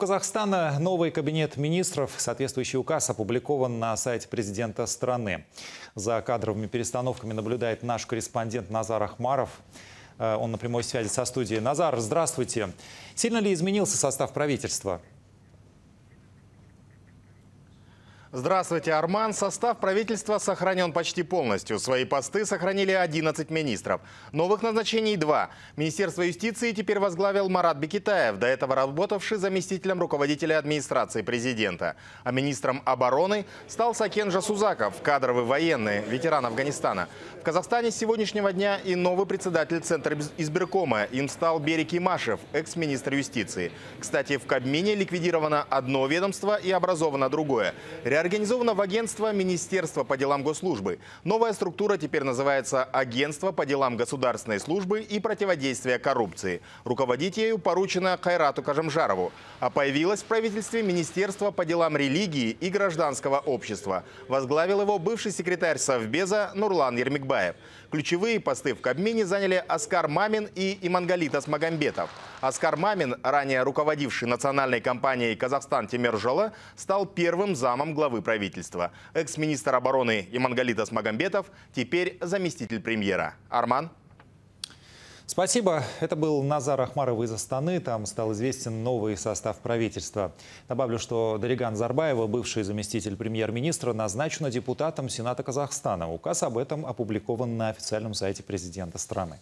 Казахстана новый кабинет министров. Соответствующий указ опубликован на сайте президента страны. За кадровыми перестановками наблюдает наш корреспондент Назар Ахмаров. Он на прямой связи со студией. Назар, здравствуйте. Сильно ли изменился состав правительства? Здравствуйте, Арман. Состав правительства сохранен почти полностью. Свои посты сохранили 11 министров. Новых назначений 2. Министерство юстиции теперь возглавил Марат Бекитаев, до этого работавший заместителем руководителя администрации президента. А министром обороны стал Сакенджа Сузаков, кадровый военный, ветеран Афганистана. В Казахстане с сегодняшнего дня и новый председатель Центра избиркома. Им стал Берик Машев, экс-министр юстиции. Кстати, в Кабмине ликвидировано одно ведомство и образовано другое. Организовано в агентство Министерства по делам госслужбы. Новая структура теперь называется Агентство по делам государственной службы и противодействия коррупции. Руководить ею поручено Хайрату Кажемжарову. А появилось в правительстве Министерство по делам религии и гражданского общества. Возглавил его бывший секретарь Совбеза Нурлан Ермикбаев. Ключевые посты в Кабмине заняли Аскар Мамин и Имангали Тасмагамбетов. Аскар Мамин, ранее руководивший национальной компанией «Казахстан-Темиржала», стал первым замом главы правительства. Экс-министр обороны Имангали Тасмагамбетов теперь заместитель премьера. Арман. Спасибо. Это был Назар Ахмаров из Астаны. Там стал известен новый состав правительства. Добавлю, что Дариган Зарбаева, бывший заместитель премьер-министра, назначена депутатом Сената Казахстана. Указ об этом опубликован на официальном сайте президента страны.